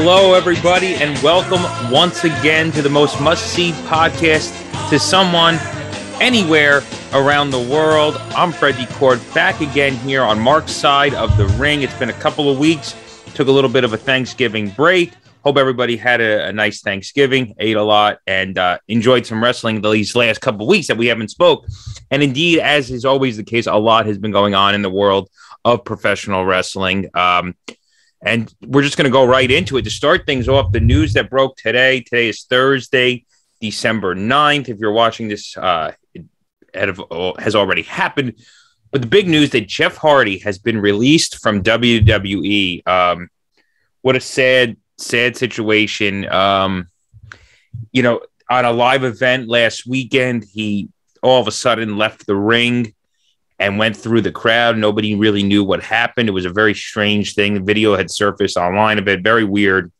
Hello, everybody, and welcome once again to the most must-see podcast to someone anywhere around the world. I'm Freddie Cord, back again here on Mark's side of the ring. It's been a couple of weeks. Took a little bit of a Thanksgiving break. Hope everybody had a nice Thanksgiving, ate a lot, and enjoyed some wrestling these last couple of weeks that we haven't spoke. And indeed, as is always the case, a lot has been going on in the world of professional wrestling. And we're just going to go right into it. To start things off, the news that broke today. Today is Thursday, December 9th. If you're watching this, has already happened. But the big news that Jeff Hardy has been released from WWE. What a sad situation. You know, on a live event last weekend, he all of a sudden left the ring and went through the crowd. Nobody really knew what happened. It was a very strange thing. The video had surfaced online a bit, very weird,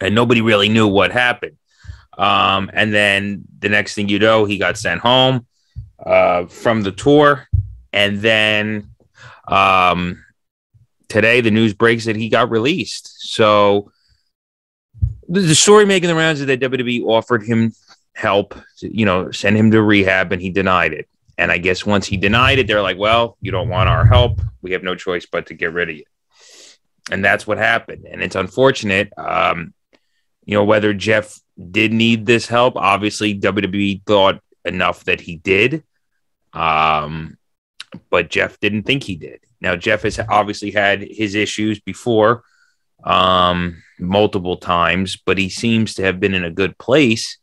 and nobody really knew what happened. And then the next thing you know, he got sent home from the tour. And then today, the news breaks that he got released. So the story making the rounds is that WWE offered him help, you know, send him to rehab, and he denied it. And I guess once he denied it, they're like, well, you don't want our help. We have no choice but to get rid of you. And that's what happened. And it's unfortunate. You know, whether Jeff did need this help, obviously WWE thought enough that he did. But Jeff didn't think he did. Now, Jeff has obviously had his issues before multiple times, but he seems to have been in a good place.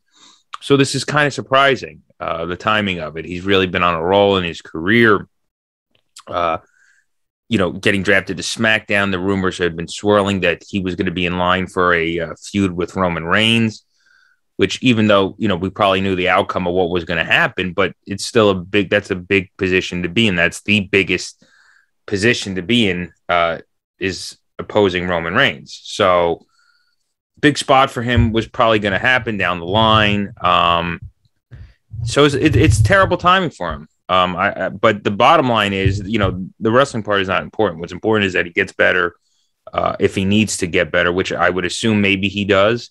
So this is kind of surprising. The timing of it. He's really been on a roll in his career. You know, getting drafted to SmackDown, the rumors had been swirling that he was going to be in line for a feud with Roman Reigns, which, even though, you know, we probably knew the outcome of what was going to happen, but it's still that's a big position to be in. That's the biggest position to be in, is opposing Roman Reigns. So big spot for him was probably going to happen down the line. So it's terrible timing for him. But the bottom line is, you know, the wrestling part is not important. What's important is that he gets better if he needs to get better, which I would assume maybe he does.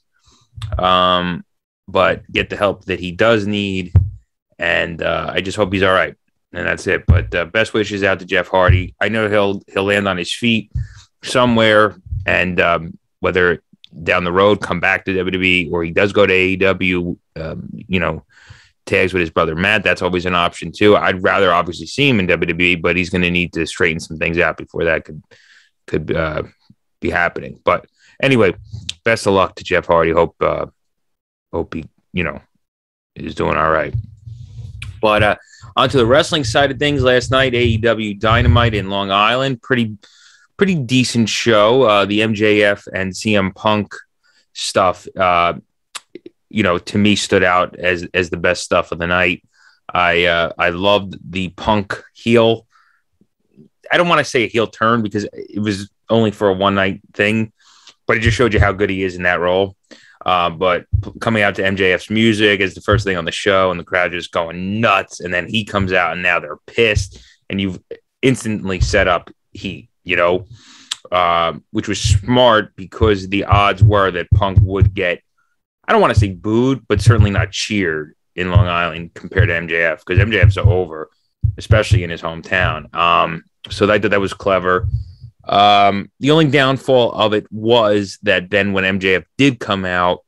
But get the help that he does need. And I just hope he's all right. And that's it. But best wishes out to Jeff Hardy. I know he'll land on his feet somewhere. And whether down the road, come back to WWE, or he does go to AEW, you know, tags with his brother Matt, that's always an option too. I'd rather obviously see him in WWE, but he's going to need to straighten some things out before that could be happening. But anyway, best of luck to Jeff Hardy. Hope he, you know, is doing all right. But onto the wrestling side of things, last night AEW Dynamite in Long Island, pretty decent show. The MJF and CM Punk stuff, you know, to me stood out as the best stuff of the night. I loved the Punk heel. I don't want to say a heel turn because it was only for a one night thing, but it just showed you how good he is in that role. But coming out to MJF's music as the first thing on the show, and the crowd just going nuts. And then he comes out, and now they're pissed, and you've instantly set up heat, you know, which was smart because the odds were that Punk would get, I don't want to say booed, but certainly not cheered in Long Island compared to MJF, because MJF's over, especially in his hometown. So I thought that was clever. The only downfall of it was that then when MJF did come out,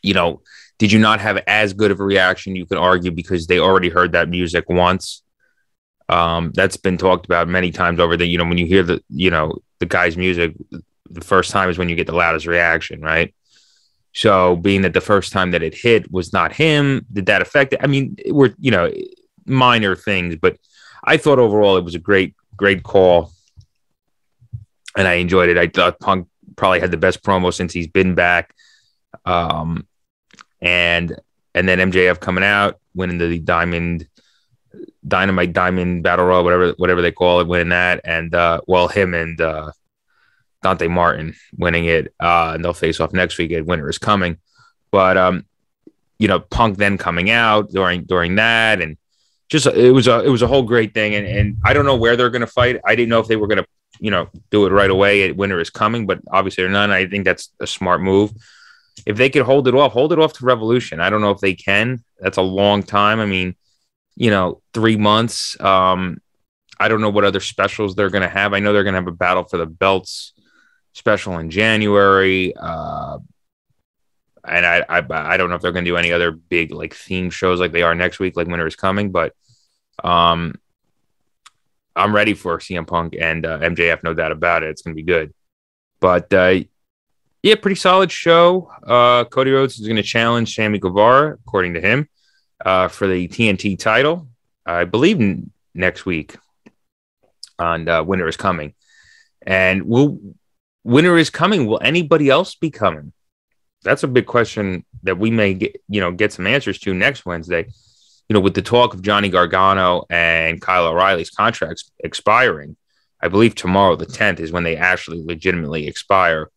you know, did you not have as good of a reaction? You could argue because they already heard that music once. That's been talked about many times over that, you know, when you hear the guy's music, the first time is when you get the loudest reaction, right? So being that the first time that it hit was not him, did that affect it? I mean, we're, you know, minor things, but I thought overall it was a great call, and I enjoyed it. I thought Punk probably had the best promo since he's been back. And then MJF coming out, winning the Dynamite Battle Royal, whatever they call it, winning that. And him and Dante Martin winning it, and they'll face off next week at Winter is Coming. But you know, Punk then coming out during that, and just it was a whole great thing. And I don't know where they're going to fight. I didn't know if they were going to you know, do it right away at Winter is Coming, but obviously they're not. I think that's a smart move. If they could hold it off to Revolution. I don't know if they can. That's a long time. I mean, you know, 3 months. I don't know what other specials they're going to have. I know they're going to have a Battle for the Belts special in January. And I don't know if they're going to do any other big, like, theme shows like they are next week, like Winter is Coming. But I'm ready for CM Punk and MJF, no doubt about it. It's going to be good. But, yeah, pretty solid show. Cody Rhodes is going to challenge Sammy Guevara, according to him, for the TNT title, I believe, next week on Winter is Coming. And Winter is Coming, will anybody else be coming? That's a big question that we may get some answers to next Wednesday. You know, with the talk of Johnny Gargano and Kyle O'Reilly's contracts expiring, I believe tomorrow the 10th is when they actually legitimately expire.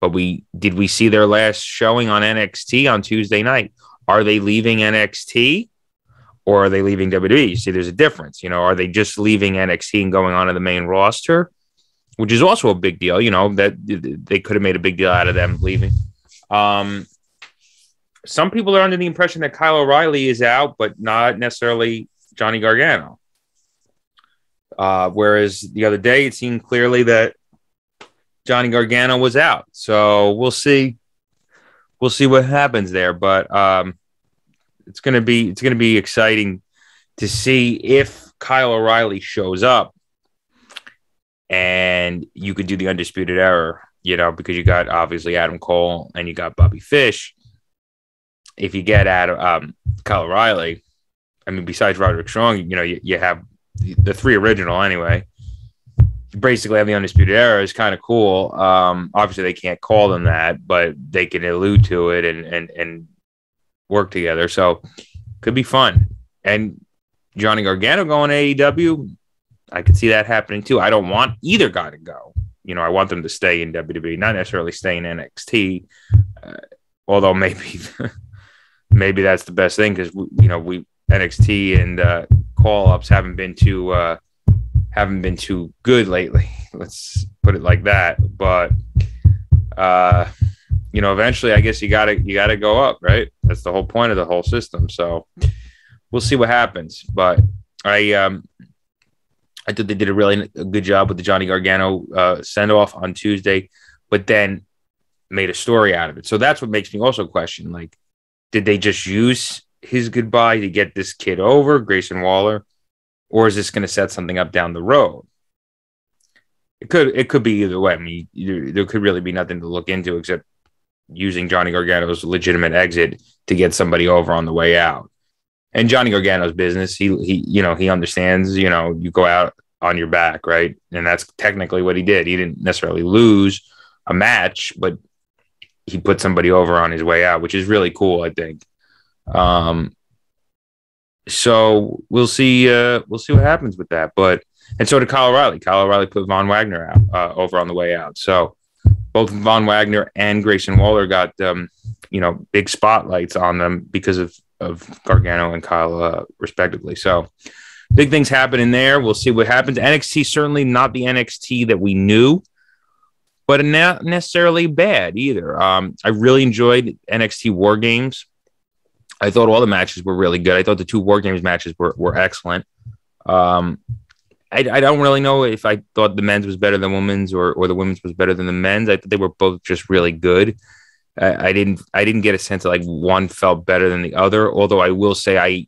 But did we see their last showing on NXT on Tuesday night? Are they leaving NXT or are they leaving WWE? You see, there's a difference. You know, are they just leaving NXT and going on to the main roster, which is also a big deal? You know, that they could have made a big deal out of them leaving. Some people are under the impression that Kyle O'Reilly is out, but not necessarily Johnny Gargano. Whereas the other day, it seemed clearly that Johnny Gargano was out. So we'll see what happens there. But it's gonna be exciting to see if Kyle O'Reilly shows up, and you could do the Undisputed Era. You know, because you got obviously Adam Cole and you got Bobby Fish. If you get Kyle O'Reilly, I mean, besides Roderick Strong, you know, you have the three original anyway. You basically have the Undisputed Era. Is kind of cool. Obviously, they can't call them that, but they can allude to it and work together. So could be fun. And Johnny Gargano going to AEW, I could see that happening too. I don't want either guy to go. You know, I want them to stay in WWE, not necessarily stay in NXT. Although maybe that's the best thing because we NXT and call-ups haven't been too good lately. Let's put it like that. But eventually, I guess you gotta go up, right? That's the whole point of the whole system. So we'll see what happens. But I thought they did a really good job with the Johnny Gargano send-off on Tuesday, but then made a story out of it. So that's what makes me also question, like, did they just use his goodbye to get this kid over, Grayson Waller, or is this going to set something up down the road? It could be either way. I mean, there could really be nothing to look into except using Johnny Gargano's legitimate exit to get somebody over on the way out. And Johnny Gargano's business, he understands, you know, you go out on your back, right? And that's technically what he did. He didn't necessarily lose a match, but he put somebody over on his way out, which is really cool, I think. So we'll see what happens with that. But and so did Kyle O'Reilly. Kyle O'Reilly put Von Wagner out, over on the way out. So both Von Wagner and Grayson Waller got big spotlights on them because of Gargano and Kyle, respectively. So big things happening there. We'll see what happens. NXT, certainly not the NXT that we knew, but not necessarily bad either. I really enjoyed NXT War Games. I thought all the matches were really good. I thought the two War Games matches were excellent. I don't really know if I thought the men's was better than women's or the women's was better than the men's. I thought they were both just really good. I didn't get a sense of like one felt better than the other. Although I will say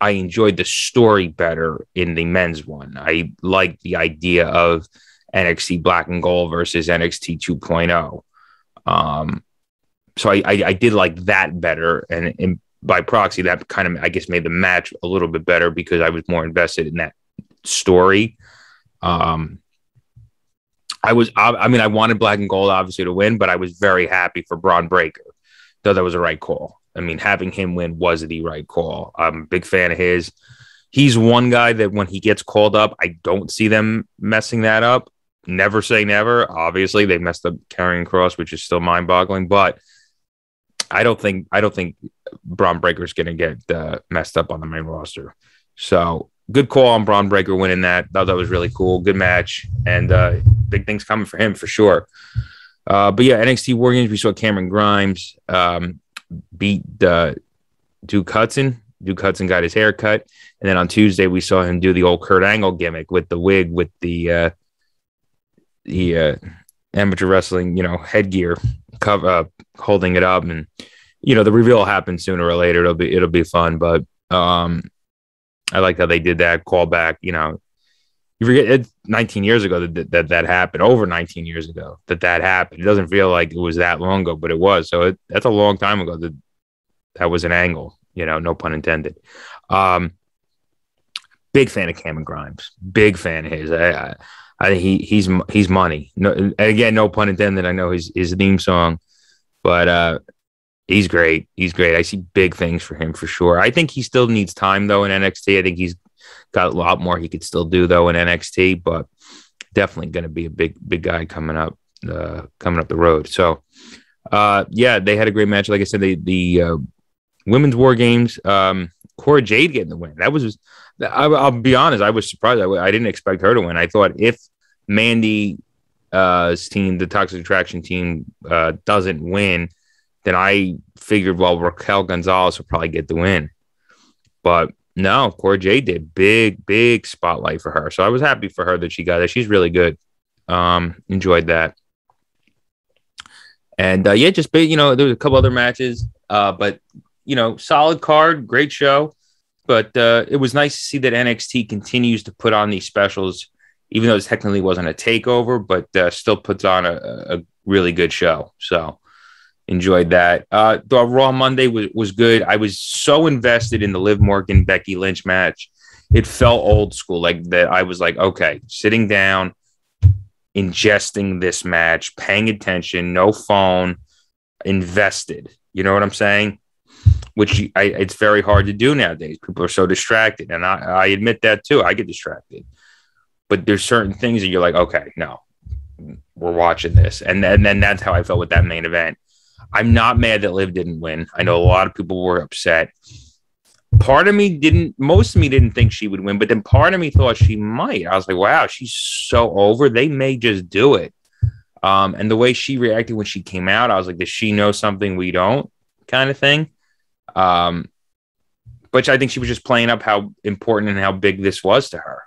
I enjoyed the story better in the men's one. I liked the idea of NXT Black and Gold versus NXT 2.0. So I did like that better. And by proxy, that kind of, I guess, made the match a little bit better because I was more invested in that story. I wanted Black and Gold obviously to win, but I was very happy for Bron Breakker, though that was a right call. I mean, having him win was the right call. I'm a big fan of his. He's one guy that when he gets called up, I don't see them messing that up. Never say never. Obviously, they messed up Karrion Kross, which is still mind-boggling, but I don't think Bron Breakker's going to get messed up on the main roster. So good call on Bron Breakker winning that. I thought that was really cool. Good match. And big things coming for him for sure. But yeah, NXT War Games, we saw Cameron Grimes beat Duke Hudson. Duke Hudson got his hair cut. And then on Tuesday, we saw him do the old Kurt Angle gimmick with the wig, with the amateur wrestling, headgear cover up, holding it up. And, the reveal happens sooner or later. It'll be fun. But I liked how they did that call back. You forget it's 19 years ago that happened, over 19 years ago that happened. It doesn't feel like it was that long ago, but it was. So that's a long time ago that was an angle, no pun intended. Big fan of Cameron Grimes, big fan of his. I he's money. No, again, no pun intended. I know his theme song, but he's great. He's great. I see big things for him for sure. I think he still needs time though in NXT. I think he's got a lot more he could still do though in NXT, but definitely going to be a big guy coming up the road. So yeah, they had a great match. Like I said, the women's War Games, Cora Jade getting the win. That was. I'll be honest. I was surprised. I didn't expect her to win. I thought if Mandy's team, the Toxic Attraction team, doesn't win, then I figured, well, Raquel Gonzalez will probably get the win. But no, Cora Jade did. Big spotlight for her. So I was happy for her that she got it. She's really good. Enjoyed that. And yeah, just big. There was a couple other matches, but solid card, great show. But it was nice to see that NXT continues to put on these specials, even though it technically wasn't a takeover, but still puts on a really good show. So enjoyed that. The Raw Monday was good. I was so invested in the Liv Morgan, Becky Lynch match. It felt old school, like that. I was like, okay, sitting down, ingesting this match, paying attention, no phone, invested. You know what I'm saying? Which it's very hard to do nowadays. People are so distracted. And I admit that too. I get distracted. But there's certain things that you're like, okay, no, we're watching this. And then that's how I felt with that main event. I'm not mad that Liv didn't win. I know a lot of people were upset. Most of me didn't think she would win, but then part of me thought she might. I was like, wow, she's so over. They may just do it. And the way she reacted when she came out, I was like, does she know something we don't? Kind of thing. Which I think she was just playing up how important and how big this was to her,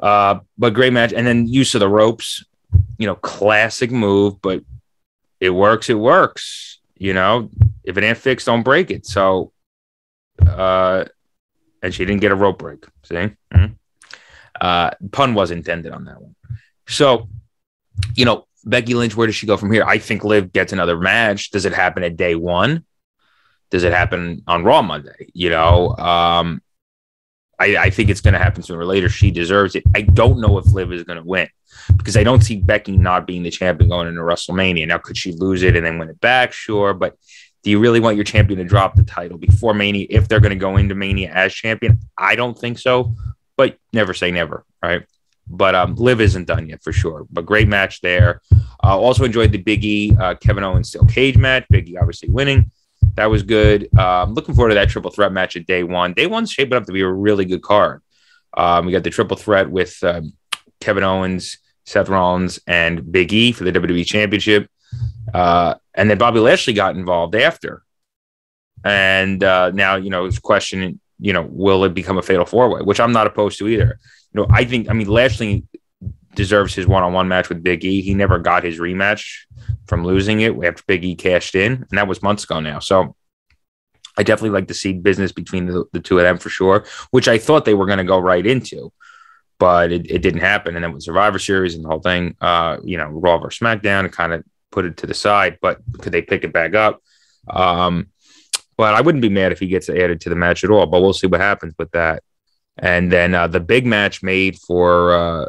but great match. And then use of the ropes, classic move, but it works, if it ain't fixed, don't break it. So, and she didn't get a rope break. See, pun was intended on that one. So, Becky Lynch, where does she go from here? I think Liv gets another match. Does it happen at Day One? Does it happen on Raw Monday? I think it's going to happen sooner or later. She deserves it. I don't know if Liv is going to win because I don't see Becky not being the champion going into WrestleMania. Now, could she lose it and then win it back? Sure. But do you really want your champion to drop the title before Mania if they're going to go into Mania as champion? I don't think so, but never say never, right? But Liv isn't done yet for sure. But great match there. Also enjoyed the Big E, Kevin Owens steel cage match. Big E obviously winning. That was good. Looking forward to that triple threat match at Day One. Day One's shaping up to be a really good card. We got the triple threat with Kevin Owens, Seth Rollins, and Big E for the WWE Championship. And then Bobby Lashley got involved after. And now, it's questioning, will it become a fatal four-way, which I'm not opposed to either. Lashley deserves his one-on-one match with Big E. He never got his rematch from losing it after Big E cashed in, and that was months ago now. So I definitely like to see business between the two of them for sure, which I thought they were going to go right into, but it didn't happen. And then with Survivor Series and the whole thing, Raw versus SmackDown, kind of put it to the side, but could they pick it back up? But I wouldn't be mad if he gets added to the match at all, but we'll see what happens with that. And then the big match made for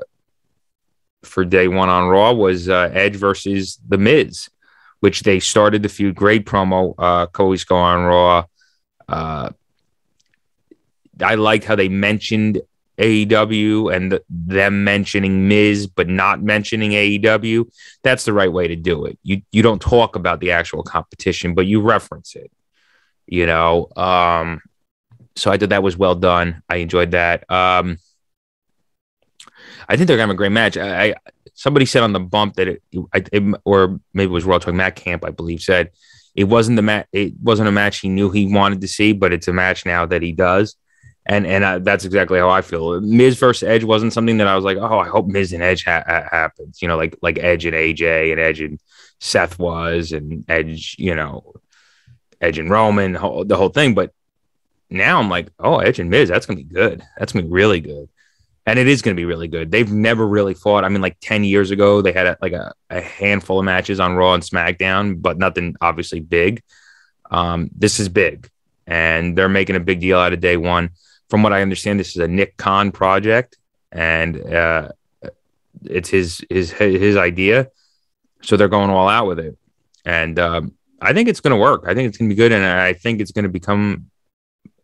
Day One on Raw was Edge versus The Miz, which they started the feud. Great promo. Cody's go on Raw. I liked how they mentioned AEW and them mentioning Miz, but not mentioning AEW. That's the right way to do it. You don't talk about the actual competition, but you reference it. So I thought that was well done. I enjoyed that. I think they're going to have a great match. Somebody said on the bump that or maybe it was Raw Talk, Matt Camp, I believe, said it wasn't the match. It wasn't a match he knew he wanted to see, but it's a match now that he does. And that's exactly how I feel. Miz versus Edge wasn't something that I was like, oh, I hope Miz and Edge happens. You know, like Edge and AJ and Edge and Seth was and Edge, you know, Edge and Roman, the whole thing. But now I'm like, oh, Edge and Miz, that's going to be good. That's going to be really good. And it is going to be really good. They've never really fought. I mean, like 10 years ago, they had a handful of matches on Raw and SmackDown, but nothing obviously big. This is big. And they're making a big deal out of Day One. From what I understand, this is a Nick Khan project, and it's his idea. So they're going all out with it. And I think it's going to work. I think it's going to be good. And I think it's going to become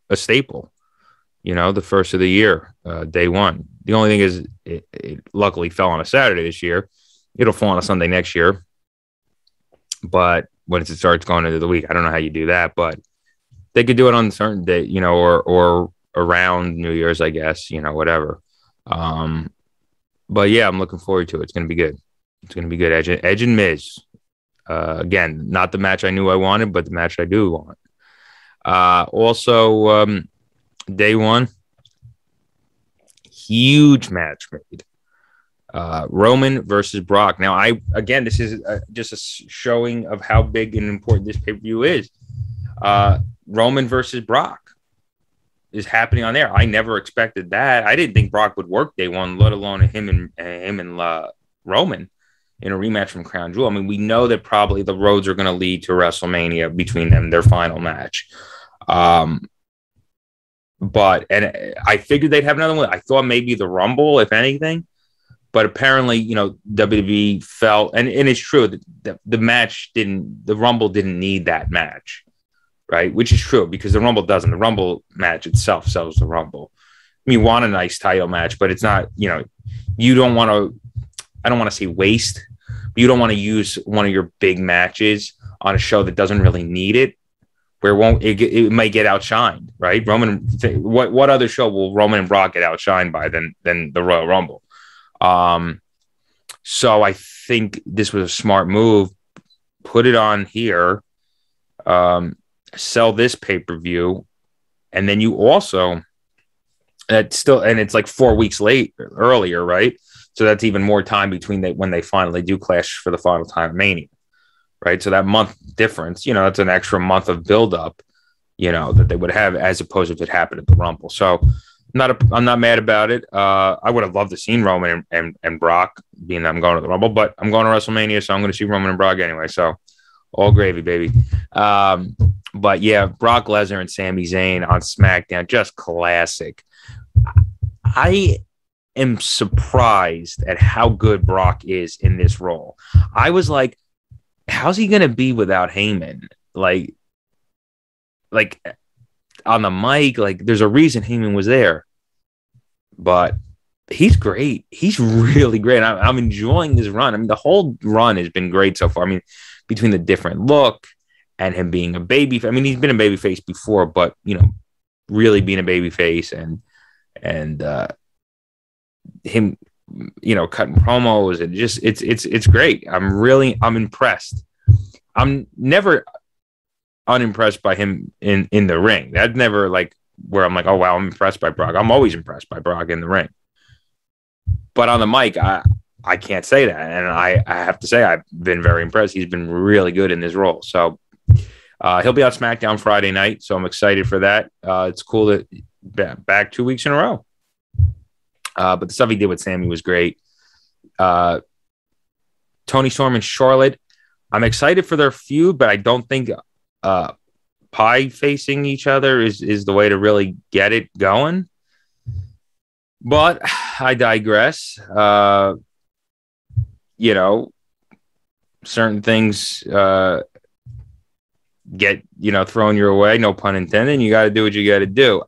a staple. You know, the first of the year, Day One. The only thing is, it luckily fell on a Saturday this year. It'll fall on a Sunday next year. But once it starts going into the week, I don't know how you do that. But they could do it on a certain day, you know, or around New Year's, I guess, you know, whatever. But yeah, I'm looking forward to it. It's going to be good. It's going to be good. Edge and Miz. Again, not the match I knew I wanted, but the match I do want. Also, Day One, huge match made. Roman versus Brock. Now, this is just a showing of how big and important this pay-per-view is. Roman versus Brock is happening on there. I never expected that. I didn't think Brock would work Day One, let alone him and Roman in a rematch from Crown Jewel. I mean, we know that probably the roads are going to lead to WrestleMania between them, their final match. But I figured they'd have another one. I thought maybe the Rumble, if anything. But apparently, you know, WWE felt, and it's true, that the Rumble didn't need that match, right? Which is true, because the Rumble doesn't. The Rumble match itself sells the Rumble. I mean, you want a nice title match, but it's not, you know, I don't want to say waste, but you don't want to use one of your big matches on a show that doesn't really need it. It might get outshined, right? What other show will Roman and Brock get outshined by than the Royal Rumble? So I think this was a smart move. Put it on here, sell this pay-per-view, and then you also it's like 4 weeks earlier, right? So that's even more time between when they finally do clash for the final time at Mania. Right. So that month difference, you know, that's an extra month of buildup, you know, that they would have as opposed if it happened at the Rumble. So I'm not mad about it. I would have loved to seen Roman and Brock, being that I'm going to the Rumble, but I'm going to WrestleMania. So I'm going to see Roman and Brock anyway. So all gravy, baby. But yeah, Brock Lesnar and Sami Zayn on SmackDown, just classic. I am surprised at how good Brock is in this role. I was like, how's he going to be without Heyman? Like on the mic, like there's a reason Heyman was there, but he's great. He's really great. I'm enjoying this run. I mean, the whole run has been great so far. I mean, between the different look and him being a baby. I mean, he's been a baby face before, but you know, really being a baby face and him, you know, cutting promos and just it's great. I'm impressed. I'm never unimpressed by him in the ring. That's never like where I'm like, oh wow, I'm impressed by Brock. I'm always impressed by Brock in the ring. But on the mic, I can't say that. And I have to say I've been very impressed. He's been really good in this role. So he'll be on SmackDown Friday night. So I'm excited for that. It's cool that back 2 weeks in a row. But the stuff he did with Sammy was great. Toni Storm and Charlotte. I'm excited for their feud, but I don't think pie facing each other is the way to really get it going. But I digress. You know, certain things get, you know, thrown your way. No pun intended. You got to do what you got to do.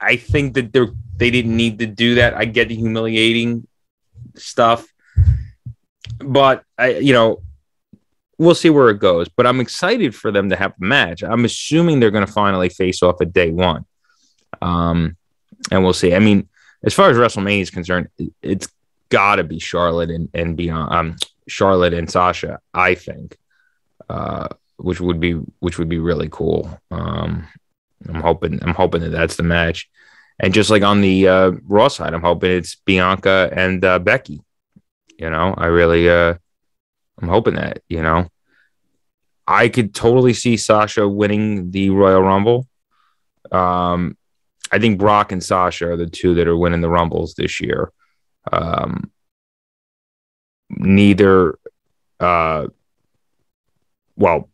I think that they didn't need to do that. I get the humiliating stuff, but we'll see where it goes. But I'm excited for them to have a match. I'm assuming they're going to finally face off at Day One. And we'll see. I mean, as far as WrestleMania is concerned, it's got to be Charlotte and beyond. Charlotte and Sasha, I think, which would be really cool. I'm hoping that that's the match. And just like on the Raw side, I'm hoping it's Bianca and Becky. You know, I really, I'm hoping that, you know, I could totally see Sasha winning the Royal Rumble. I think Brock and Sasha are the two that are winning the Rumbles this year. Well,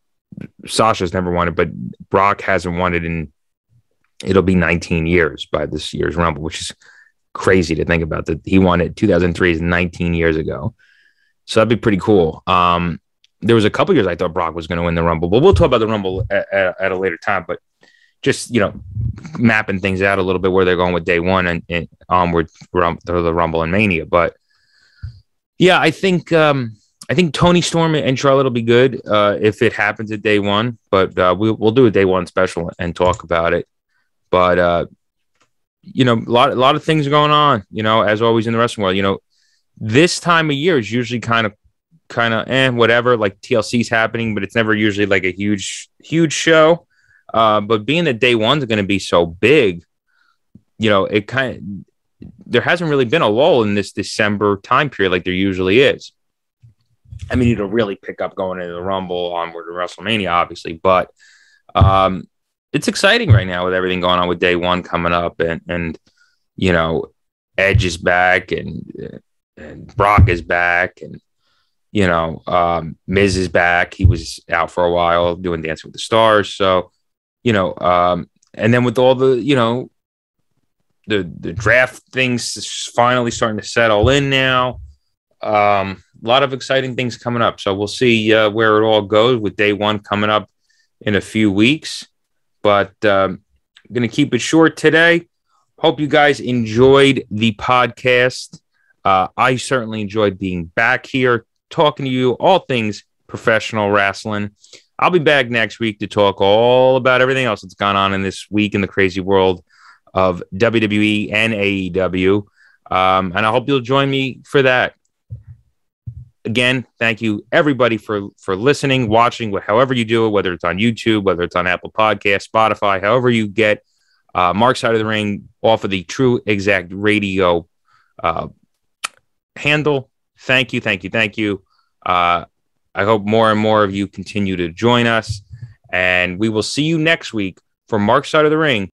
Sasha's never won it, but Brock hasn't won it in, it'll be 19 years by this year's Rumble, which is crazy to think about that. He won it 2003 is 19 years ago. So that'd be pretty cool. There was a couple years I thought Brock was going to win the Rumble, but we'll talk about the Rumble at a later time. But just, you know, mapping things out a little bit where they're going with Day One and onward through the Rumble and Mania. But yeah, I think Toni Storm and Charlotte will be good if it happens at Day One. But we'll do a Day One special and talk about it. But you know, a lot of things are going on. You know, as always in the wrestling world, you know, this time of year is usually kind of whatever, like TLC's happening, but it's never usually like a huge show. But being that Day One's going to be so big, you know, it kind of, there hasn't really been a lull in this December time period like there usually is. I mean, it'll really pick up going into the Rumble, onward to WrestleMania, obviously, but it's exciting right now with everything going on with Day One coming up, and you know, Edge is back and Brock is back, and you know, Miz is back. He was out for a while doing Dancing with the Stars. So, you know, and then with all the, you know, the draft things finally starting to settle in now. A lot of exciting things coming up. So we'll see where it all goes with Day One coming up in a few weeks. But I'm going to keep it short today. Hope you guys enjoyed the podcast. I certainly enjoyed being back here, talking to you all things professional wrestling. I'll be back next week to talk all about everything else that's gone on in this week in the crazy world of WWE and AEW. And I hope you'll join me for that. Again, thank you everybody for listening, watching, however you do it, whether it's on YouTube, whether it's on Apple Podcasts, Spotify, however you get Mark's Side of the Ring off of the True Exact Radio handle. Thank you. I hope more and more of you continue to join us, and we will see you next week for Mark's Side of the Ring.